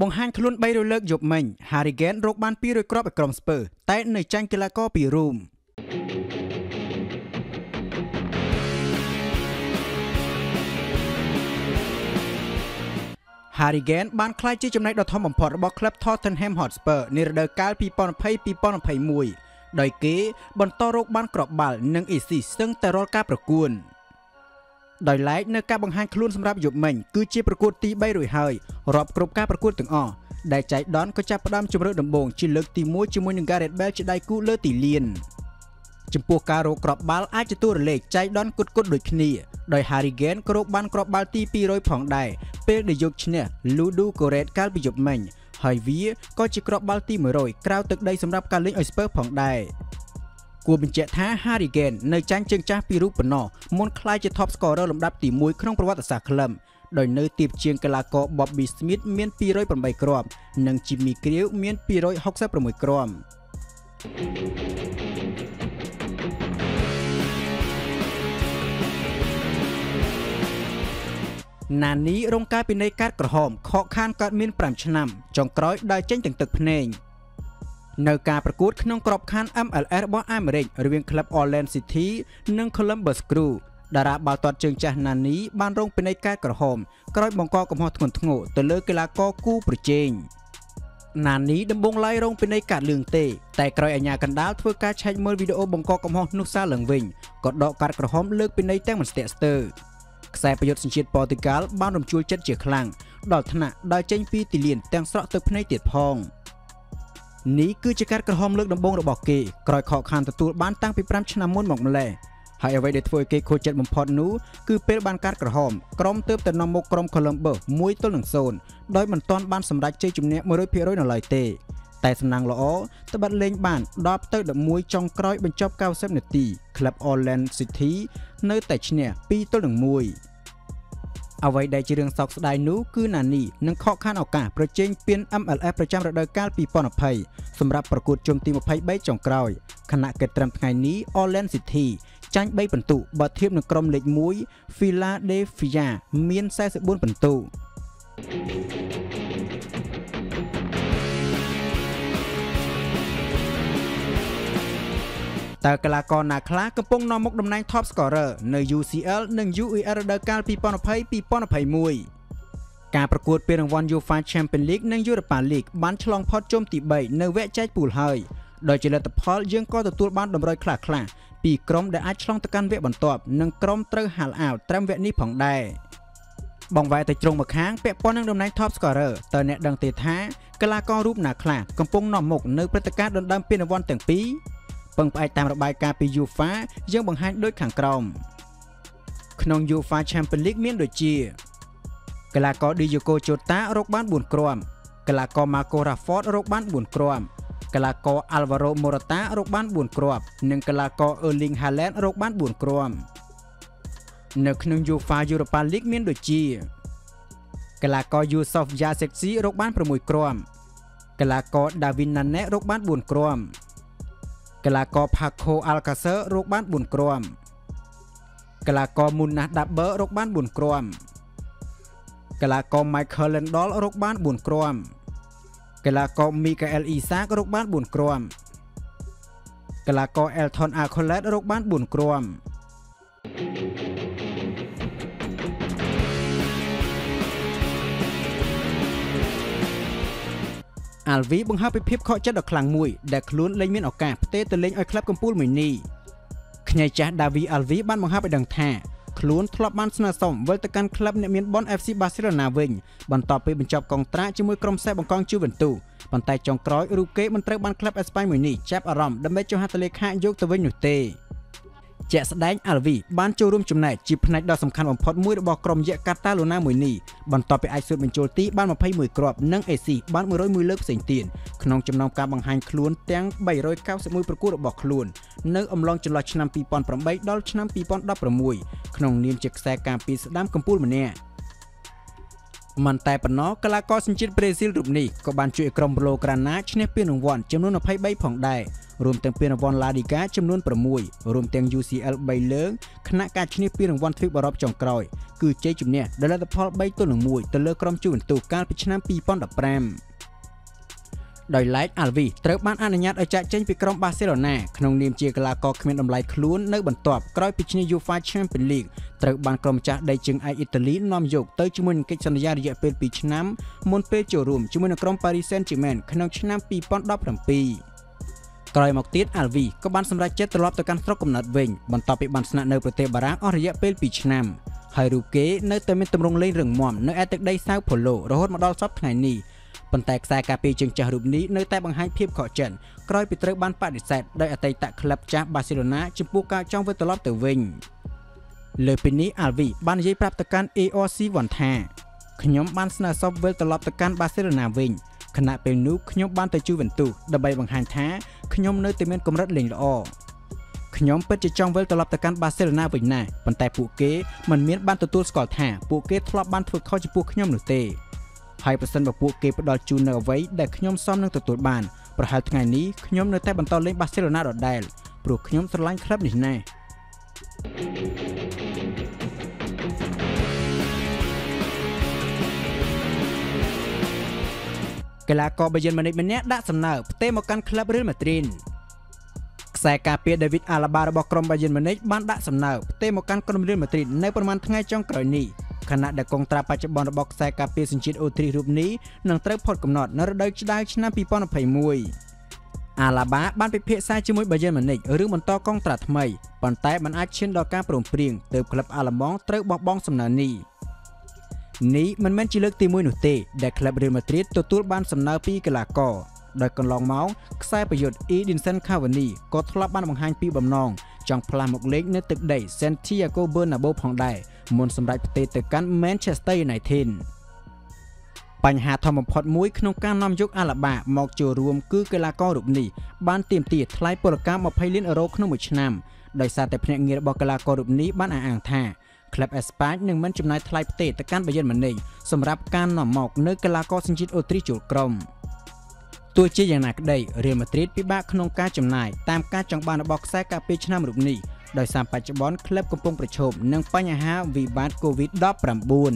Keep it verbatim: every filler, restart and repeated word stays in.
บงฮันทลุนใบโรเลิกยบมิงฮาริเกนโรคบ้านปีโดยกรอบกรมสเปอร์แต่ในจังกีฬาก็ปีรูมฮาริเกนบ้านคล้ายจีจำในดอททอมอมพอร์ตบอลคลับทอตเทนแฮมฮอตสเปอร์ในระดับการปีปอนภัยปีปอนภัยมวยโดยเก๋บอลต่อโรคบ้านกรอบบาลหนึ่งอีซีซึ่งแต่รอดการประกวดโดยไลฟ์ในการบังฮันคลุ้นสำหรับหยบมิงคือจีประกวดตีใบรุ่ยเฮยรอบกรุ๊ปการประกวดถึงอ่อได้ใจดอนก็จะประดามจมเรือดำบงจีเลิกตีมวยจีมวยหนึ่งการเรดเบลจะได้กู้เลิกตีเลียนจมปัวการโรคกรอบบาลอาจจะตัวเล็กใจดอนกดกดโดยคณีโดยฮาริเกนกรบบ้านกรอบบาลตีปีโรยผ่องได้เปิดได้ยกชนะลูดูโกเรตการไปหยบมิงไฮวีก็จะกรอบบาลตีเหมือนโรยกราวตึกได้สำหรับการเล่นออสเปอร์ผ่องได้กูเป็นเจ้าท้าฮาริเกนในจังเจิงจ้าปีรุปนอมนคลายจะท็อปสกอร์เรอร์ลำดับตีมวยครองประวัติศาสตร์คลัมโดยเนื้อตีบเชียงกลากอบอบบี้สมิธเมียนปีร้อยปนใบกรอบหนังจิมมี่เกลียวเมียนปีร้อยฮอกซ่าประมวยกรอบนานนี้โรงการเป็นในการกระหอมเคาะข้านกัดเมียนปรำชนำจองกร้อยได้เจ้งถึงตึกเพลงในการประกวดขนมกรอบคัน เอ็ม แอล เอส บอลอเมริกเรียงคลับออร์แลนด์ซิตี้นั่งโคลัมบัสกรูดาราบาตอดเจิงจานานี้บ้านรงเป็นในการกระหอมกร้อยบงกอกกับหอดงนทงโง่ตัวเลือกกีฬาก็กู้ประเจงนานี้ดำบงไล่รงเป็นในการเลืองเตะแต่กร้อยอัญญากันดาเพื่อการใช้เมื่อวิดีโอบงกอกกับหอดนุกซาเหลืองวิ่งกดดอกการกระหอมเลือกเป็นในแต้มมันสเตสเตอร์กษาประโยชน์สินเชื่อปอติกาลบ้านรวมช่วยเจ็ดเจียคลังดอกธนาได้เจงปีติเลียนแตงสระตึกในเตียดพองนี้คือจะการกระหอมเลือกดำบงระบอกเกย์กรอยขอคานตะตูบ้านตั้งปีพรำชนะมวนหมอกมาแลหายเอาไว้เด็ดฟอยเกย์โคเจ็ดมพอดนู้คือเป็นบ้านการกระหอมกรอมเติบแต่นอมโมกรอมโคลัมเบอร์มวยต้นหลังโซนโดยมันตอนบ้านสำรักเจจุ่มเนี้ยมวยร้อยเพียร้อยหน่อยเตะแต่สำนักล้อตะบัดเลงบ้านดอบเติบดับมวยจองกรอยบรรจบเก้าเซฟนาทีคลับออร์แลนด์ซิตี้เนื้อแต่ชเนียปีต้นหลังมวยเอาไว้ได้จีเรียงซอกสไดนู้คือนานีนังเคาะข้านออกกาประเจงเปลี่ยน เอ็ม แอล เอส ประจำระดับการปีปอนอภัยสำหรับประกวดโจมตีอภัยใบจองกรอยขณะเกิดตรำไงนี้ออร์แลนด์ซิตี้จังใบปันตุบาเทียบในกรมเล็กมุ้ยฟิลาเดลเฟียเมียนแซ่สบุนปันตุตากลากรนาคลากระปงนอมกดำเนินท็อปสกอเรอร์ใน ยู ซี แอล หนึ่ง ยู อี แอล ระดับการปีปอนอภัยปีปอนอภัยมวยการประกวดเป็นรางวัลยูฟ่าแชมเปี้ยนลีกในยุโรปลีกบ้านฉลองพอดโจมตีใบในแวะใจปูลเฮยโดยเจริญตะพอลยังก็ตัวบ้านดำรอยคลาคลาปีกรมได้อัดฉลองตะการแวะบอลตอบหนึ่งกรมเตอร์หันอ่าวแตรมแวะนี้ผ่องได้บองไว้แต่ตรงมาค้างเปะป้อนนั่งดำเนินท็อปสกอเรอร์แต่เนตดังเตะท้ากลากรรูปนาคลากระปงนอมกในประกาศดำดำเป็นรางวัลแต่งปีปังไปตามระบายการปียูฟ้ายังบังคับด้วยขังกรอมขนมยูฟ้าแชมเปี้ยนลีกเมียนโดยจีกลากรดิโยโกโจตาโรคบ้านบุญกรอมกลากรมาโกราฟอร์ดโรคบ้านบุญกรอมกลากรอัลวาโรโมราตาโรคบ้านบุญกรอมหนึ่งกลากรเออร์ลิงฮาแลนด์โรคบ้านบุญกรอมหนึ่งขนมยูฟ้ายูโรปาลีกเมียนโดยจีกลากรยูซอฟยาเซ็กซี่โรคบ้านประมุยกรอมกลากรดาวินนันเน่โรคบ้านบุญกรอมกลากรพาโคอัลกาเซอร์โรคบ้านบุญกรอมกลากรมุนนะดับเบอร์โรคบ้านบุญกรอมกลากรไมเคิลเลนดอลโรคบ้านบุญกรอมกลากรมิกาเอลอีซากโรคบ้านบุญกรอมกลากรเอลทอนอาคอเลตโรคบ้านบุญกรอมอัลวีบังคับไปเพียบเคาะจัดดอกคลังมวยแดกลุ้นเล่นเมียนออกกาเตะตะเล่นไอ้คลับกัมพูลเหมือนนี่ขยายจ้าดาวีอัลวีบ้านบังคับไปดังแท้คลุ้นทลบมันสนาสมเวลตะการคลับเนี่ยเมียนบอลเอฟซีบาร์เซโลนาวิ่งบอลต่อไปบรรจบกองตราจิ้มมือกรมแซ่บองกองจิ้วเวนตูบอลไต่จองกร้อยรูเก้มันเตะบอลคลับเอสปายเหมือนนี่แจ็บอารมณ์ดัมเบลโจฮัตเลค่ายกตะเวนหนุ่ยเตะแจกแสดงอัลวีบ้านโจร่วมจุ่มแหนจีพนักดาวสำคัญของพอดมวยระบอกกรมเยกาตาโลนาหมวยนี่บอลต่อไปไอซ์สุดเป็นโจตีบ้านมาไพ่หมวยกรอบนั่งเอซีบ้านมือร้อยมือเลิกเสียงตีนขนมจำนองการบังหันคล้วนแตงใบร้อยเก้าสิบมือประกู้ระบอกคล้วนเนื้ออมลองจลอชนำปีปอนประใบดอลชนำปีปอนดับประมวยขนมเนียมเจ็กแสการปีสดามกัมพูลมาเนี่ย มันแต่ปนน้อกลากอสินจิตเบรซิลรูปนี้ก็บรรจุกรมโลกรานาชนะเปียนวอนจำนวนภัยใบผ่องได้รวมเต็มเปียนวอนลาดิกาจำนวนประมุยรวมเต็ม ยู ซี แอล ใบเลื้งคณะการชนะเปียนวอนทวิบรอบจองกรอยคือใจจุดเนี่ยได้รับพอใบต้นหนึ่งมุยแต่เลือกกรมจุนตูการพิชนะปีป้อนดับแปรมโดยไลท์อาร์วีเติร์บ้านอนุญาตอาจจะเจนไปกรมบาร์เซโลนาขนมนิมเจียกลากอคเมนอมไลคลุ้นในบรรทบกรอยพิชนะยูฟ่าแชมเปี้ยนลีกเติร์บ้านกรมจะได้จึงไออิตาลีนอมยกเติร์จมุนกิจสัญญาเรียเป็นปีชนะมอนเปโจรูมจมุนกรมปารีสแซงต์แชร์แมนขนมชนะปีป้อนดับแปรมปีกรอยมอกติดอาร์วีก็บ้านสำหรับเจตตลอดต่อการสกกำหนดเวงบรรทบไปบรรสนาในประเทศบารักอริยะเป็นปีชนะไฮรูเกะในเติร์มินตำรงเล่นเรื่องมอมในแอตเต็กได้เศร้าผลโลรหัสมาดอลซับไงนี่ปันแตกสายกาปีจึงจะรูปนี้ในแต่บางให้เพียบขอเจนกรอยปิดเติร์กบ้านปาดิเซตได้อัตยตะคลับจากบาร์เซโลนาจึงปูกาจ้องไว้ตลอดตัวเวงเลยปีนี้อาร์วีบ้านยิ่งปรับตะการเอออซีวันแท้ขยมบ้านสนาซอฟเวลตลอดตะการบาร์เซโลนาเวงขณะเป็นนุขยมบ้านแต่จูเวนตุดับใบบางให้แท้ขยมเนยเตเมนกรมรัฐเลงละอขยมเปิดจะจ้องเวลตลอดตะการบาร์เซโลนาเวงแน่ปันแตกปูเก้มันเมียนบ้านตัวตัวสกอตแท้ปูเก้ทลอบบ้านฝึกเข้าจะปูขยมหนุ่เตไฮเปอร์เซ็นต์แบบพวกเก็บดอลจูนเอาไว้แต่ขยมซ้อมนั่งตัวตัวบานประหารทั้งนี้ขยมในแต่บรรทอนเล่นบาร์เซโลนาดอดได้ปลุกขยมสไลด์ครับนี่แน่กลากรบาเยิร์นมาในเมเน่ได้สำเนาเตะมากันครับเรอัลมาดริดสายกาเปียเดวิดอาลาบาบอกกรมบาเยิร์นมาในบ้านได้สำเนาเตะมากันกรมเรอัลมาดริดในประมาณทั้งไงจ้องกรอยนี้ขณะเด็กกองตราปัจจุบันบอกแซกาเปียสินจิตโอทรีรูปนี้นังเติร์กพอดกำหนดนรดอยจะได้ชนะปีป้อนอภัยมวยอาลาบะบ้านไปเพะไซจิมวยบาเยิร์นมานิกหรือมันต่อกองตราทำไมปันแต้มันอาจเช่นดอกการโปร่งเปลี่ยงเติมคลับอาลามองเติร์กบอกบ้องสำนักนี้นี้มันแม่นจีเลิกตีมวยหนุ่มเตะเด็กคลับเรอัลมาดริดตัวตัวบ้านสำนักปีกลากอโดยการลองเมาส์ไซประโยชน์อีดินเซนคาวานีก็ทลับบ้านบางฮันปีบำนองจังพลามกเล็กในตึกใดเซนติอาโกเบอร์นาโบพองได้มนสำหรับประเทศตะกันแมนเชสเตอร์ยูไนเต็ดปัญหาทอมพอดมุ้ยขนมการนำยกอาลาบะมอกโจรวมกือกลากอรุปนี้บ้านเตรียมตีทลายโปรแกรมมาไพลินอโรขนมชนำโดยซาแต่เพนเงียบอกกลากอรุปนี้บ้านอ่างท่าคลับเอสปาร์หนึ่งมันจำนายทลายประเทศตะกันบาเยิร์นมานิกสำหรับการนำหมอกเนื้อกลากอสินจิตโอทรีจูกรมตัวเจียอย่างหนักได้เรียลมาดริดพิบัติขนมการจำหน่ายตามการจังบานบอกแซกาเปชนามรุกนี้โดยสามปัจจุบันคลับกำปงประชมหนึ่งปัญหาวิบัติโควิดดอปปรำบุญ